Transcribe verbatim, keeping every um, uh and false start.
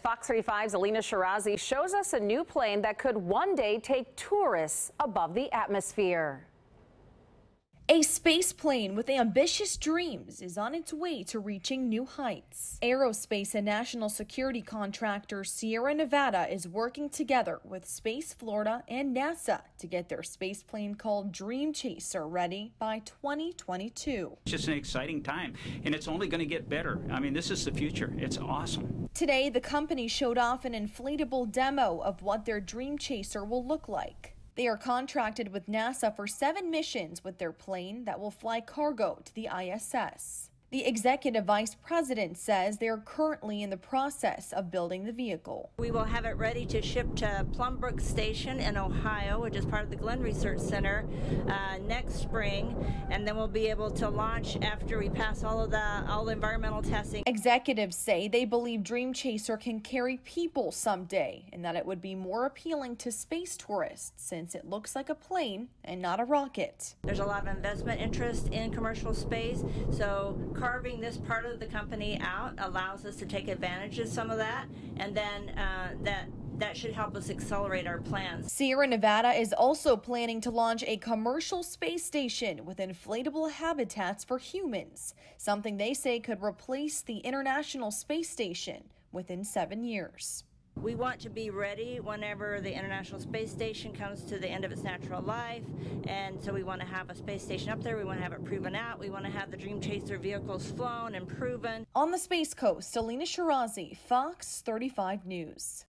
Fox thirty-five's Alina Shirazi shows us a new plane that could one day take tourists above the atmosphere. A space plane with ambitious dreams is on its way to reaching new heights. Aerospace and national security contractor Sierra Nevada is working together with Space Florida and NASA to get their space plane called Dream Chaser ready by twenty twenty-two. It's just an exciting time, and it's only going to get better. I mean, this is the future. It's awesome. Today, the company showed off an inflatable demo of what their Dream Chaser will look like. They are contracted with NASA for seven missions with their plane that will fly cargo to the I S S. The executive vice president says they are currently in the process of building the vehicle. We will have it ready to ship to Plum Brook Station in Ohio, which is part of the Glenn Research Center, uh, next spring, and then we'll be able to launch after we pass all of the all the environmental testing. Executives say they believe Dream Chaser can carry people someday, and that it would be more appealing to space tourists since it looks like a plane and not a rocket. There's a lot of investment interest in commercial space, so carving this part of the company out allows us to take advantage of some of that, and then uh, that that should help us accelerate our plans. Sierra Nevada is also planning to launch a commercial space station with inflatable habitats for humans, something they say could replace the International Space Station within seven years. We want to be ready whenever the International Space Station comes to the end of its natural life, and so we want to have a space station up there. We want to have it proven out. We want to have the Dream Chaser vehicles flown and proven. On the Space Coast, Selena Shirazi, Fox thirty-five News.